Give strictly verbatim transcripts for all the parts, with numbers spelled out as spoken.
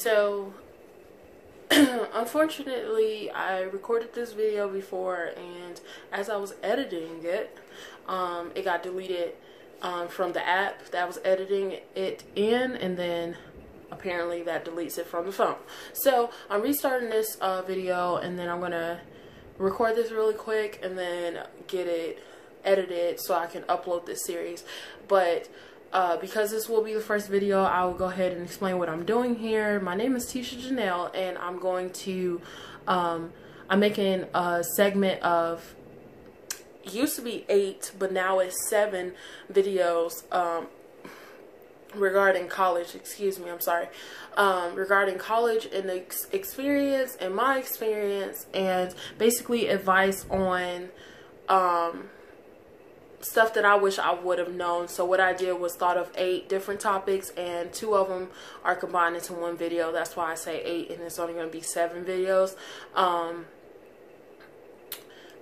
So unfortunately, I recorded this video before, and as I was editing it, um, it got deleted um, from the app that was editing it in, and then apparently that deletes it from the phone. So I'm restarting this uh, video, and then I'm gonna record this really quick and then get it edited so I can upload this series. But uh, because this will be the first video, I will go ahead and explain what I'm doing here. My name is Teesha Janelle, and I'm going to um, I'm making a segment of, it used to be eight, but now it's seven videos um, regarding college, excuse me, I'm sorry, um, regarding college and the ex experience and my experience, and basically advice on um, stuff that I wish I would have known. So what I did was thought of eight different topics, and two of them are combined into one video. That's why I say eight, and it's only going to be seven videos. Um,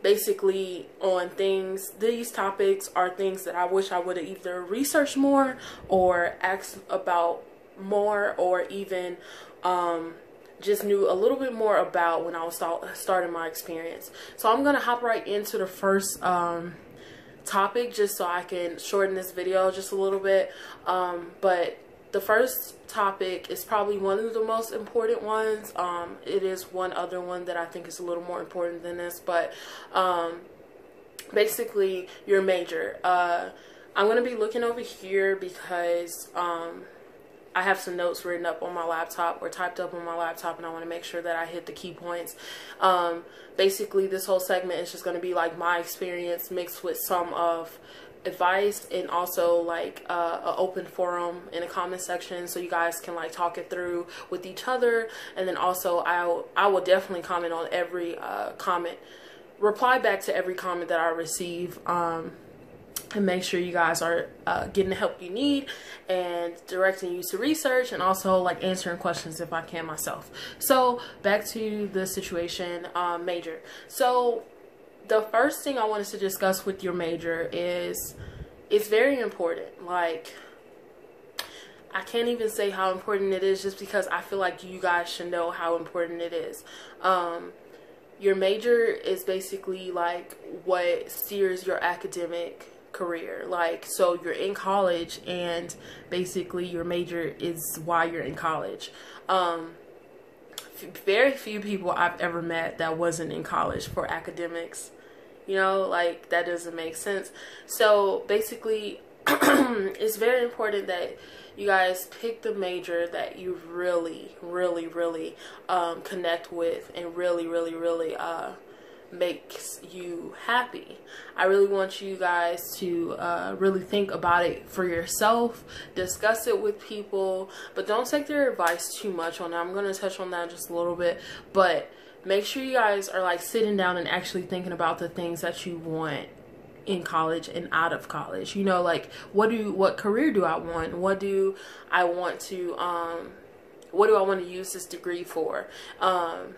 basically on things, these topics are things that I wish I would have either researched more or asked about more, or even um, just knew a little bit more about when I was start, starting my experience. So I'm going to hop right into the first um, topic just so I can shorten this video just a little bit. Um, but the first topic is probably one of the most important ones. Um, it is one other one that I think is a little more important than this, but um, basically your major. Uh, I'm going to be looking over here because um, I have some notes written up on my laptop, or typed up on my laptop, and I want to make sure that I hit the key points. Um, basically this whole segment is just going to be like my experience mixed with some of advice, and also like uh, an open forum in the comment section, so you guys can like talk it through with each other. And then also I'll I will definitely comment on every uh, comment, reply back to every comment that I receive, um, and make sure you guys are uh, getting the help you need, and directing you to research, and also like answering questions if I can myself. So back to the situation, uh, major. So the first thing I wanted to discuss with your major is, it's very important. Like, I can't even say how important it is, just because I feel like you guys should know how important it is. Um, your major is basically like what steers your academic career. Like, so you're in college, and basically your major is why you're in college. Um, very few people I've ever met that wasn't in college for academics. You know, like, that doesn't make sense. So basically, it's very important that you guys pick the major that you really, really, really um, connect with, and really, really, really uh, makes you happy. I really want you guys to uh, really think about it for yourself, discuss it with people, but don't take their advice too much on it. I'm going to touch on that just a little bit, but make sure you guys are like sitting down and actually thinking about the things that you want in college and out of college. You know, like, what do what career do I want? What do I want to um what do I want to use this degree for? Um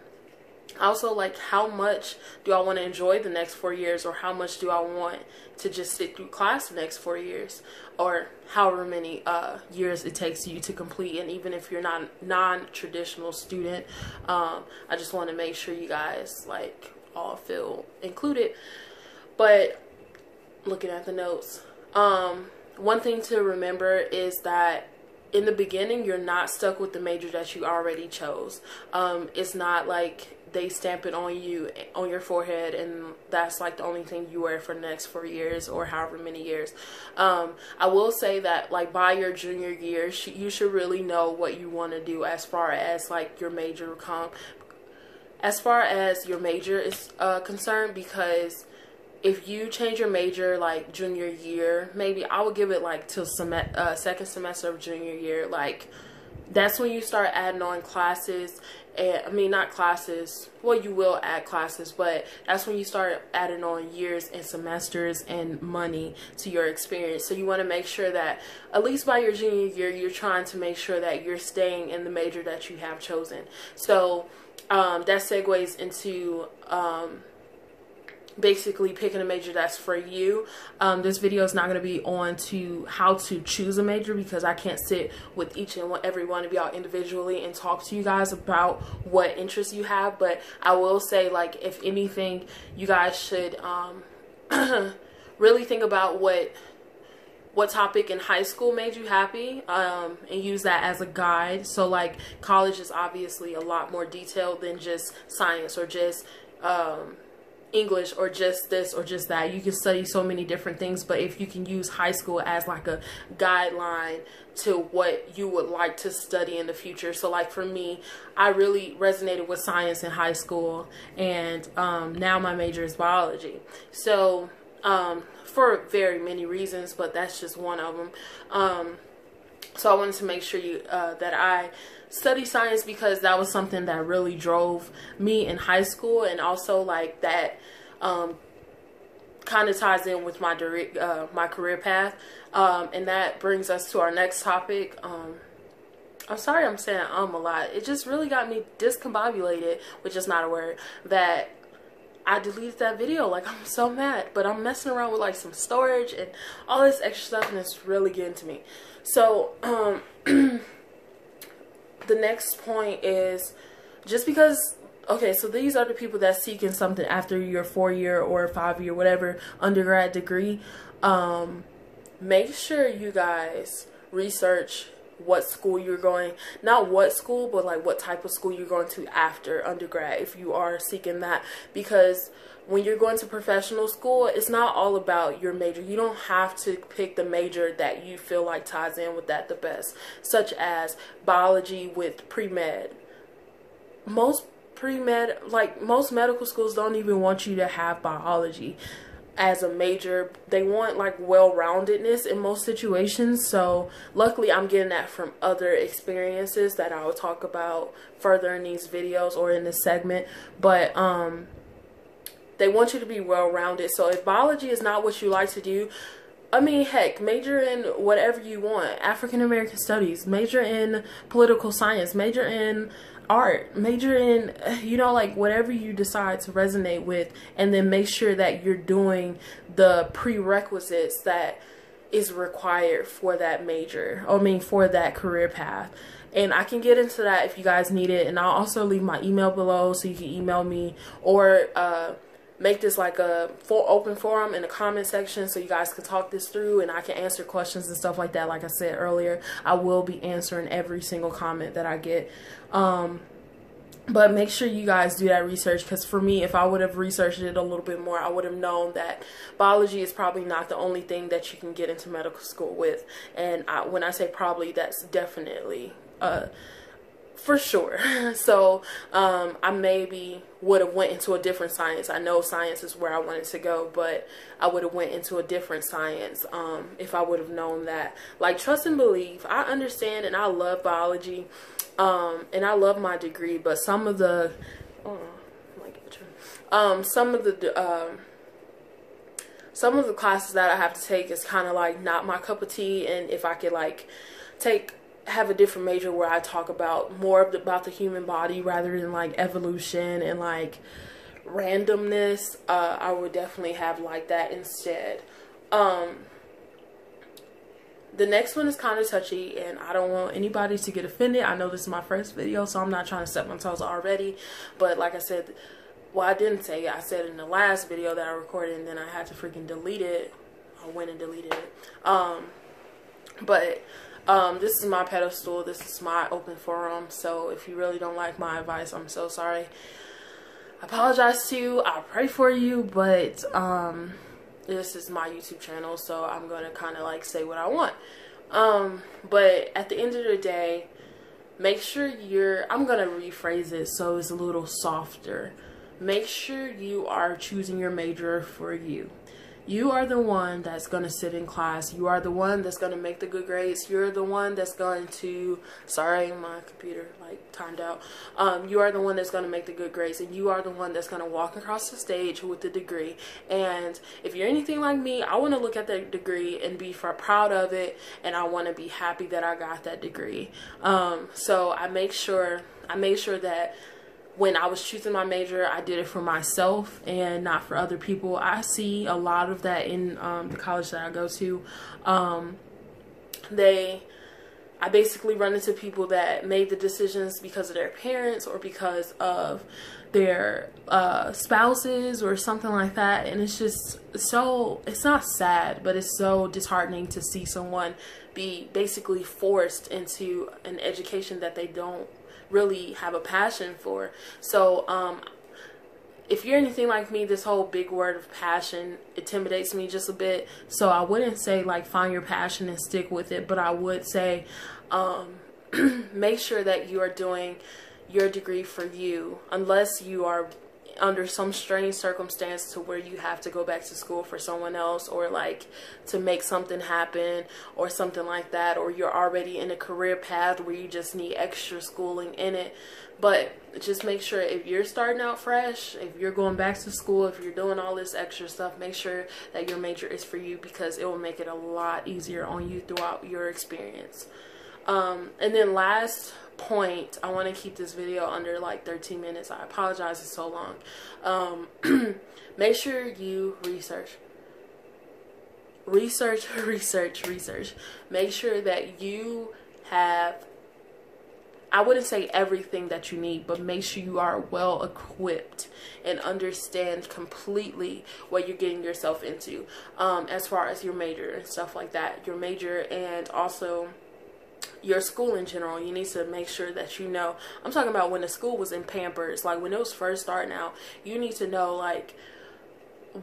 also, like, how much do I want to enjoy the next four years, or how much do I want to just sit through class the next four years, or however many uh years it takes you to complete? And even if you're not a non-traditional student, um I just want to make sure you guys like all feel included. But looking at the notes, um one thing to remember is that in the beginning, you're not stuck with the major that you already chose. Um, it's not like they stamp it on you, on your forehead, and that's like the only thing you wear for the next four years or however many years. Um, I will say that like by your junior year, sh you should really know what you want to do as far as like your major com as far as your major is uh, concerned, because if you change your major like junior year, maybe I would give it like till sem uh, second semester of junior year. Like, that's when you start adding on classes, and I mean not classes. Well, you will add classes, but that's when you start adding on years and semesters and money to your experience. So you want to make sure that at least by your junior year, you're trying to make sure that you're staying in the major that you have chosen. So um, that segues into um, basically picking a major that's for you. Um, this video is not going to be on to how to choose a major, because I can't sit with each and every one of y'all individually and talk to you guys about what interests you have. But I will say, like, if anything, you guys should um, really think about what what topic in high school made you happy, um, and use that as a guide. So, like, college is obviously a lot more detailed than just science or just um, English or just this or just that. You can study so many different things, but if you can use high school as like a guideline to what you would like to study in the future. So, like, for me, I really resonated with science in high school, and um, now my major is biology. So um, for very many reasons, but that's just one of them. Um, so I wanted to make sure you uh, that I study science, because that was something that really drove me in high school, and also, like, that um, kind of ties in with my direct, uh, my career path, um, and that brings us to our next topic. Um, I'm sorry I'm saying um a lot. It just really got me discombobulated, which is not a word, that I deleted that video. Like, I'm so mad, but I'm messing around with, like, some storage and all this extra stuff, and it's really getting to me. So, um... the next point is, just because, okay, so these are the people that seeking something after your four-year or five-year, whatever, undergrad degree. Um, make sure you guys research what school you're going, not what school, but, like, what type of school you're going to after undergrad, if you are seeking that. Because when you're going to professional school, it's not all about your major. You don't have to pick the major that you feel like ties in with that the best, such as biology with pre-med. Most pre-med, like, most medical schools don't even want you to have biology as a major. They want, like, well-roundedness in most situations. So luckily I'm getting that from other experiences that I will talk about further in these videos or in this segment. But um they want you to be well-rounded. So if biology is not what you like to do, I mean, heck, major in whatever you want. African American studies, major in political science, major in art, major in, you know, like, whatever you decide to resonate with, and then make sure that you're doing the prerequisites that is required for that major, I mean, for that career path. And I can get into that if you guys need it, and I'll also leave my email below so you can email me, or uh make this like a for open forum in the comment section so you guys can talk this through and I can answer questions and stuff like that. Like I said earlier, I will be answering every single comment that I get. Um, but make sure you guys do that research, because for me, if I would have researched it a little bit more, I would have known that biology is probably not the only thing that you can get into medical school with. And I, when I say probably, that's definitely uh, for sure. So um, I maybe would have went into a different science. I know science is where I wanted to go, but I would have went into a different science um, if I would have known that. Like, trust and believe. I understand, and I love biology, um, and I love my degree. But some of the, oh my God, um, some of the. Um, some of the classes that I have to take is kind of like not my cup of tea. And if I could like take have a different major where I talk about more of the, about the human body rather than like evolution and like randomness, uh, I would definitely have like that instead. Um, the next one is kind of touchy, and I don't want anybody to get offended. I know this is my first video, so I'm not trying to step on toes already, but like I said, well, I didn't say it. I said in the last video that I recorded, and then I had to freaking delete it. I went and deleted it. Um, but Um, this is my pedestal, this is my open forum, so if you really don't like my advice, I'm so sorry. I apologize to you, I pray for you, but um, this is my YouTube channel, so I'm going to kind of like say what I want. Um, but at the end of the day, make sure you're, I'm going to rephrase it so it's a little softer. Make sure you are choosing your major for you. You are the one that's going to sit in class. You are the one that's going to make the good grades. You're the one that's going to, sorry, my computer, like, timed out. Um, you are the one that's going to make the good grades, and you are the one that's going to walk across the stage with the degree. And if you're anything like me, I want to look at that degree and be for proud of it, and I want to be happy that I got that degree. Um, so I make sure, I made sure that when I was choosing my major, I did it for myself and not for other people. I see a lot of that in um, the college that I go to. Um, they, I basically run into people that made the decisions because of their parents or because of their uh, spouses or something like that. And it's just so, it's not sad, but it's so disheartening to see someone be basically forced into an education that they don't really have a passion for. So um if you're anything like me, this whole big word of passion intimidates me just a bit. So I wouldn't say like find your passion and stick with it, but I would say um make sure that you are doing your degree for you, unless you are under some strange circumstance to where you have to go back to school for someone else, or like to make something happen or something like that, or you're already in a career path where you just need extra schooling in it. But just make sure if you're starting out fresh, if you're going back to school, if you're doing all this extra stuff, make sure that your major is for you, because it will make it a lot easier on you throughout your experience. Um, and then last point, I want to keep this video under like thirteen minutes. I apologize, it's so long. Um, make sure you research. Research, research, research. Make sure that you have, I wouldn't say everything that you need, but make sure you are well equipped and understand completely what you're getting yourself into, um, as far as your major and stuff like that. Your major and also your school in general. You need to make sure that you know, I'm talking about when the school was in Pampers, like when it was first starting out, you need to know like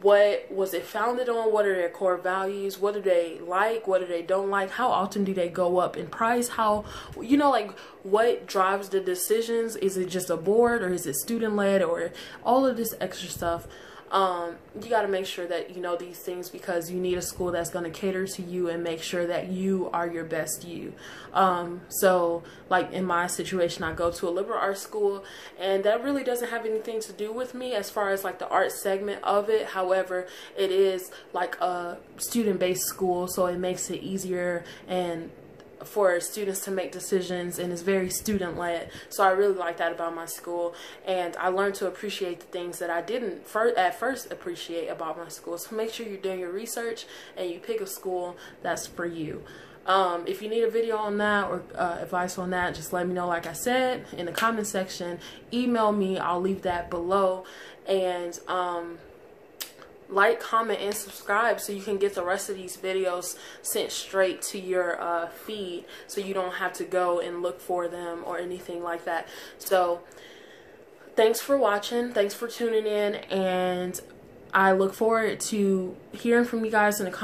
what was it founded on, what are their core values, what do they like, what do they don't like, how often do they go up in price, how, you know, like what drives the decisions, is it just a board or is it student led or all of this extra stuff. Um, you got to make sure that you know these things, because you need a school that's going to cater to you and make sure that you are your best you. Um, so like in my situation, I go to a liberal arts school, and that really doesn't have anything to do with me as far as like the art segment of it. However, it is like a student-based school, so it makes it easier and for students to make decisions, and it's very student-led. So I really like that about my school, and I learned to appreciate the things that I didn't fir at first appreciate about my school. So make sure you're doing your research and you pick a school that's for you. Um, if you need a video on that or uh, advice on that, just let me know, like I said, in the comment section. Email me, I'll leave that below. And um, like, comment, and subscribe so you can get the rest of these videos sent straight to your uh, feed, so you don't have to go and look for them or anything like that. So thanks for watching, thanks for tuning in, and I look forward to hearing from you guys in the comments.